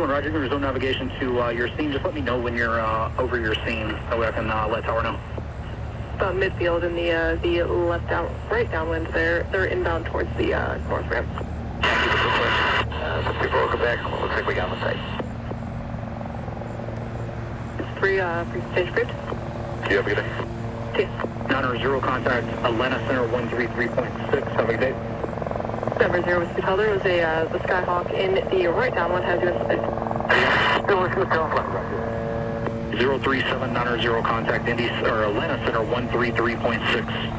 1, Roger. There's no navigation to your scene. Just let me know when you're over your scene. That way I can let Tower know. About midfield and the left down, right downwind there. They're inbound towards the north ramp. Thank you for the question. Before we go back, looks like we got the site. It's 3 stage grid. Yeah, we got it. 2. 9 or 0 contact, Atlanta Center 133.6. Have a good day. Number 0 was Speedholder. It was the Skyhawk in the right downwind. Has you in space. Still working with down flat. 037, 9 or 0 contact, Indy, or Atlanta Center 133.6.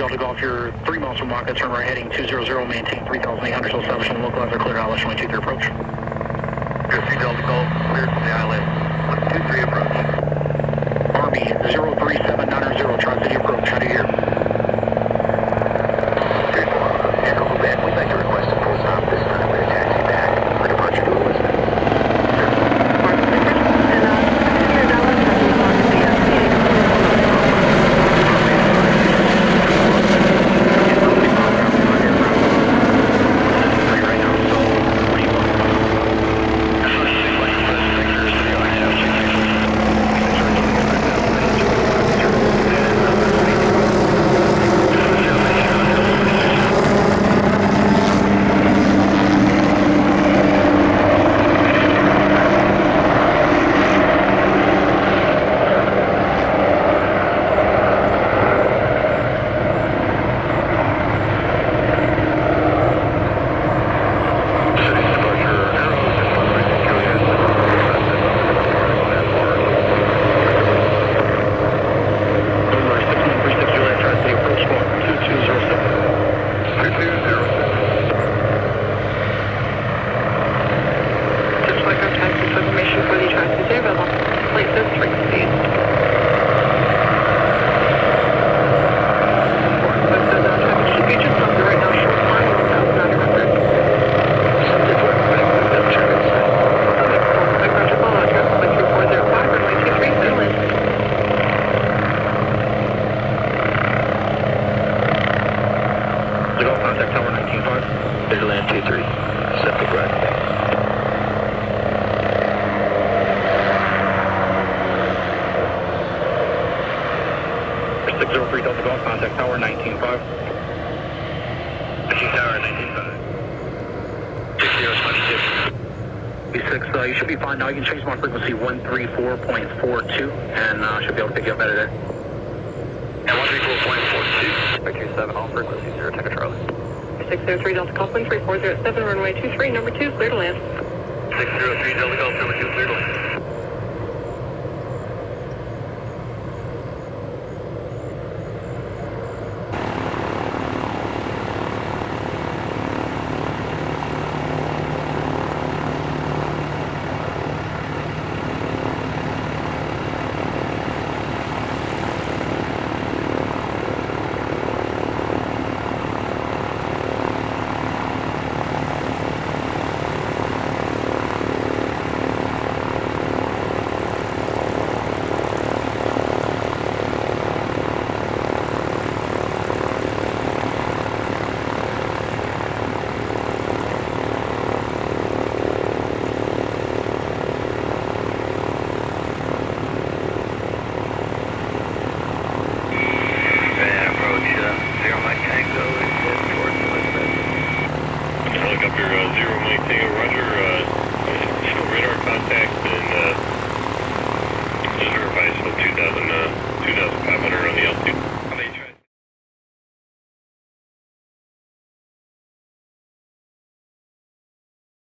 Delta Golf, you're 3 miles from Wacca, turn right heading 200, maintain 3,800, so establish on the localizer, clear to Island 22 to approach. Christy Delta Golf, clear to the island, 123 approach. Army, 03790, Tri-City approach, how do you hear? 3-4, Echo Quebec, we'd like to request a full stop this time with a taxi back for departure to Elizabeth. You should be fine now. You can change my frequency 134.42 and should be able to pick you up better there. And 134.42. 527, all frequencies, 0, take a Charlie. 603 Delta Golf, 13407, runway 23, number 2, clear to land. 603 Delta Golf, number 2, clear to land.